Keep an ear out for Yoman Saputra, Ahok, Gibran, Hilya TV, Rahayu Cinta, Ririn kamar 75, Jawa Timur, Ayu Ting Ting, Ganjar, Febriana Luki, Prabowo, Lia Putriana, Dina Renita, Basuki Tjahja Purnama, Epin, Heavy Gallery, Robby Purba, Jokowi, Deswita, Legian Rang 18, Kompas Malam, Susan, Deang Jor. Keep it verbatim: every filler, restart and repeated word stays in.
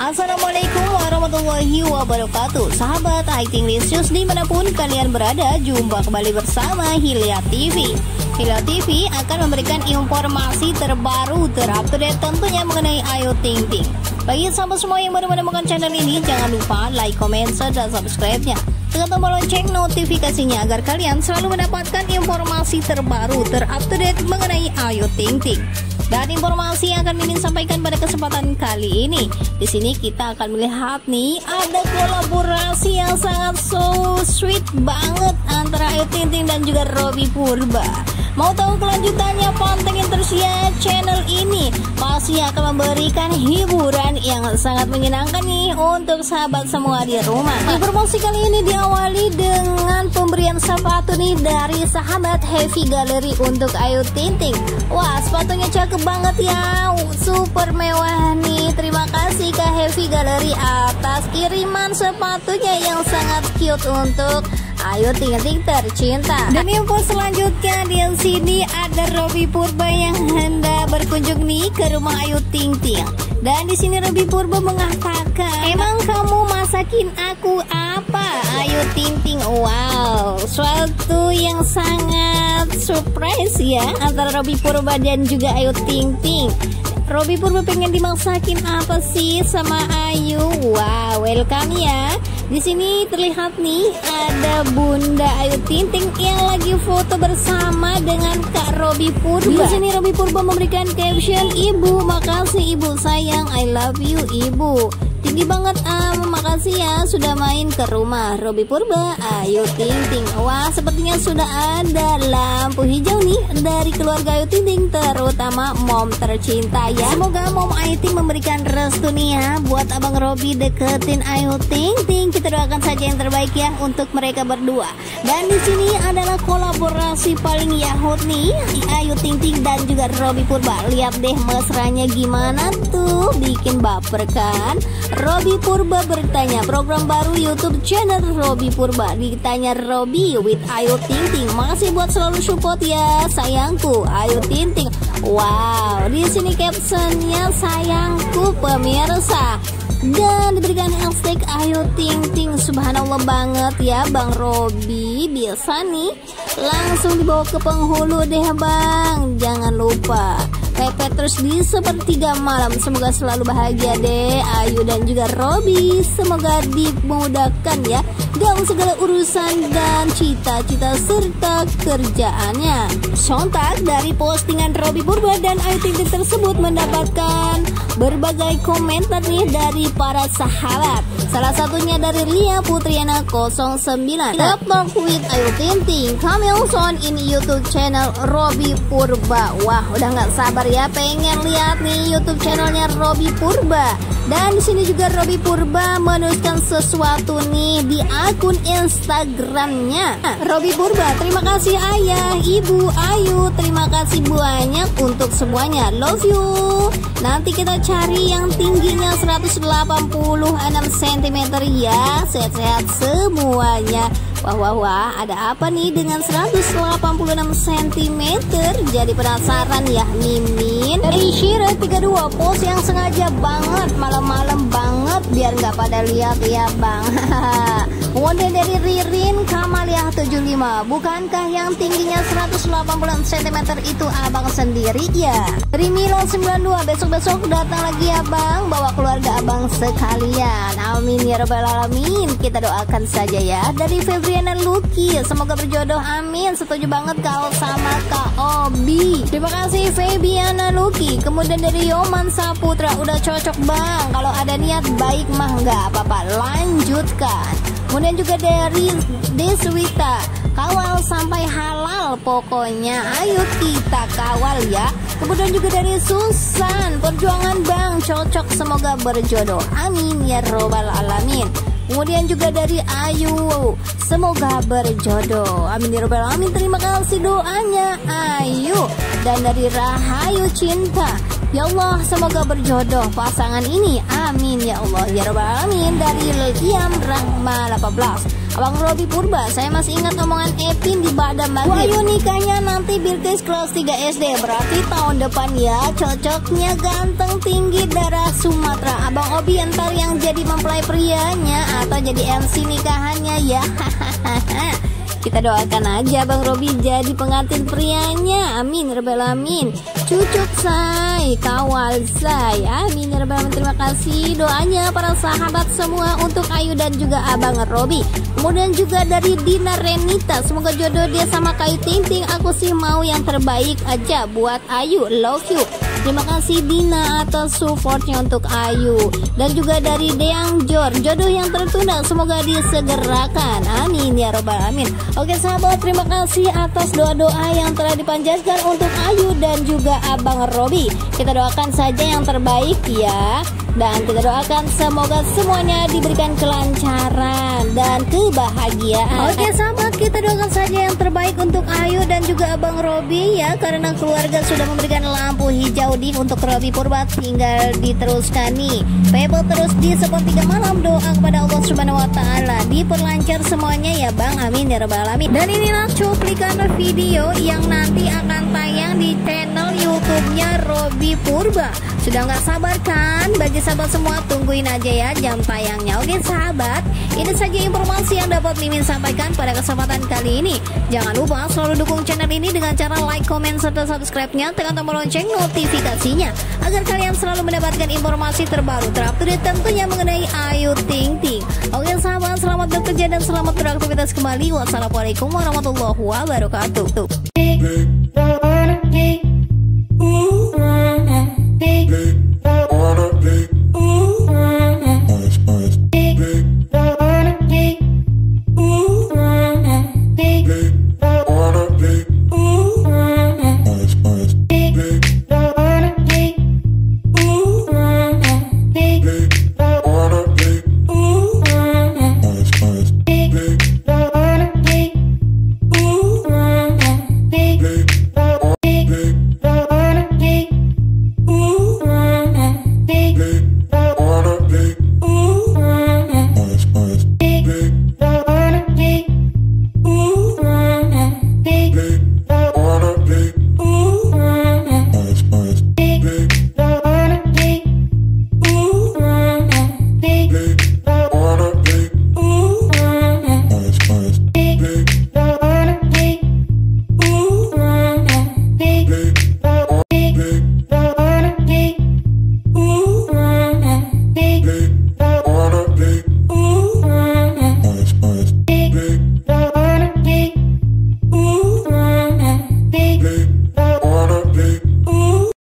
Assalamualaikum warahmatullahi wabarakatuh. Sahabat Hiking News dimanapun kalian berada, jumpa kembali bersama Hilya T V. Hilya T V akan memberikan informasi terbaru terupdate tentunya mengenai Ayu Ting Ting. Bagi sahabat semua yang baru menemukan channel ini, jangan lupa like, comment, share, dan subscribe-nya. Tekan tombol lonceng notifikasinya agar kalian selalu mendapatkan informasi terbaru terupdate mengenai Ayu Ting Ting. Dan informasi yang akan Mimin sampaikan pada kesempatan kali ini, di sini kita akan melihat nih ada kolaborasi yang sangat so sweet banget antara Ayu Ting Ting dan juga Robby Purba. Mau tahu kelanjutannya? Pantengin terus ya channel ini. Pasti akan memberikan hiburan yang sangat menyenangkan nih untuk sahabat semua di rumah. Informasi kali ini diawali dengan pemberian sepatu nih dari sahabat Heavy Gallery untuk Ayu Ting Ting. Wah, sepatunya cakep banget ya, super mewah nih. Terima kasih ke Heavy Gallery atas kiriman sepatunya yang sangat cute untuk Ayu Ting Ting tercinta. Dan info selanjutnya di sini ada Robby Purba yang hendak berkunjung nih ke rumah Ayu Ting Ting. Dan di sini Robby Purba mengatakan, "Emang kamu masakin aku apa, Ayu Ting Ting?" Wow, suatu yang sangat surprise ya antara Robby Purba dan juga Ayu Ting Ting. Robby Purba pengen dimasakin apa sih sama Ayu? Wow, welcome ya. Di sini terlihat nih ada Bunda Ayu Ting Ting yang lagi foto bersama dengan Kak Robby Purba. Di sini Robby Purba memberikan caption, "Ibu, makasih Ibu sayang, I love you Ibu." Tinggi banget, um, makasih ya sudah main ke rumah Robby Purba, Ayu Ting Ting. Wah, sepertinya sudah ada lampu hijau nih dari keluarga Ayu Ting Ting, terutama mom tercinta ya. Semoga mom Ayu Ting memberikan restu nih ya buat abang Robby deketin Ayu Ting Ting. Kita doakan saja yang terbaik ya untuk mereka berdua. Dan di sini adalah kolaborasi paling yahut nih Ayu Ting Ting dan juga Robby Purba. Lihat deh mesranya gimana tuh, bikin baper kan? Robby Purba bertanya, program baru YouTube channel Robby Purba. Ditanya Robby, with Ayu Ting Ting, "Makasih buat selalu support ya sayangku Ayu Ting Ting." Wow, di sini captionnya sayangku pemirsa. Dan diberikan hashtag Ayu Ting Ting. Subhanallah banget ya Bang Robby, biasa nih langsung dibawa ke penghulu deh Bang. Jangan lupa pepet terus di sepertiga malam. Semoga selalu bahagia deh Ayu dan juga Robby. Semoga dimudahkan ya dalam segala urusan dan cita-cita serta kerjaannya. Sontak dari postingan Robby Purba dan Ayu Ting Ting tersebut mendapatkan berbagai komentar nih dari para sahabat. Salah satunya dari Lia Putriana nol sembilan, "Love talk with Ayu Ting Ting coming soon in YouTube channel Robby Purba." Wah, udah nggak sabar ya pengen lihat nih YouTube channelnya Robby Purba. Dan di sini juga Robby Purba menuliskan sesuatu nih di akun Instagramnya. Robby Purba, "Terima kasih ayah, ibu, Ayu. Terima kasih banyak untuk semuanya. Love you. Nanti kita cari yang tingginya seratus delapan puluh enam sentimeter ya. Sehat-sehat semuanya." Wah, wah, wah, ada apa nih dengan seratus delapan puluh enam sentimeter? Jadi penasaran ya Mimin. Dari Shira tiga dua, post yang sengaja banget, malam-malam banget, biar nggak pada lihat ya Bang. Wonder dari Ririn kamar tujuh lima, "Bukankah yang tingginya seratus delapan puluh sentimeter itu abang sendiri ya?" Dari Milo sembilan dua, "Besok-besok datang lagi ya Bang, bawa keluarga abang sekalian. Amin ya rabbal alamin." Kita doakan saja ya. Dari Febriana Luki, "Semoga berjodoh, amin. Setuju banget kalau sama Kak Obi." Terima kasih Febriana Luki. Kemudian dari Yoman Saputra, "Udah cocok Bang, kalau ada niat baik mah nggak apa-apa, lanjutkan." Kemudian juga dari Deswita, "Kawal sampai halal, pokoknya ayo kita kawal ya." Kemudian juga dari Susan, "Perjuangan Bang, cocok, semoga berjodoh, amin ya robbal alamin." Kemudian juga dari Ayu, "Semoga berjodoh, amin ya rabbal alamin." Terima kasih doanya Ayu. Dan dari Rahayu Cinta, "Ya Allah, semoga berjodoh pasangan ini, amin ya Allah ya rabbal alamin." Dari Legian Rang delapan belas, "Abang Robby Purba, saya masih ingat omongan Epin di Badam Maghrib. Ayu nikahnya nanti Bilkis kelas tiga S D, berarti tahun depan ya. Cocoknya ganteng tinggi darah Sumatera." Abang Obi entar yang jadi mempelai prianya atau jadi M C nikahannya ya. Kita doakan aja Bang Robby jadi pengantin prianya. Amin rabbal alamin. Cucuk say, kawal say. Amin rabbal alamin. Terima kasih doanya para sahabat semua untuk Ayu dan juga Abang Robby. Kemudian juga dari Dina Renita, semoga jodoh dia sama Ayu Ting Ting. Aku sih mau yang terbaik aja buat Ayu. Love you. Terima kasih Dina atas supportnya untuk Ayu. Dan juga dari Deang Jor, jodoh yang tertunda semoga disegerakan. Amin ya robbal alamin. Oke sahabat, terima kasih atas doa-doa yang telah dipanjatkan untuk Ayu dan juga Abang Robby. Kita doakan saja yang terbaik ya. Dan kita doakan semoga semuanya diberikan kelancaran dan kebahagiaan. Oke sahabat, kita doakan saja yang terbaik untuk Ayu dan juga Abang Robby ya. Karena keluarga sudah memberikan lampu hijau di untuk Robby Purba, tinggal diteruskan nih. Pebble terus di sepertiga malam, doa kepada Allah Subhanahu Wa Taala diperlancar semuanya ya Bang. Amin ya rabbal alamin. Dan inilah cuplikan video yang nanti akan tayang di channel YouTube-nya Robby Purba. Sudah nggak sabar kan? Bagi sahabat semua tungguin aja ya jam tayangnya. Oke sahabat, ini saja informasi yang dapat Mimin sampaikan pada kesempatan kali ini. Jangan lupa selalu dukung channel ini dengan cara like, komen, serta subscribe-nya. Tekan tombol lonceng notifikasinya agar kalian selalu mendapatkan informasi terbaru terupdate tentunya mengenai Ayu Ting Ting. Oke sahabat, selamat bekerja dan selamat beraktivitas kembali. Wassalamualaikum warahmatullahi wabarakatuh.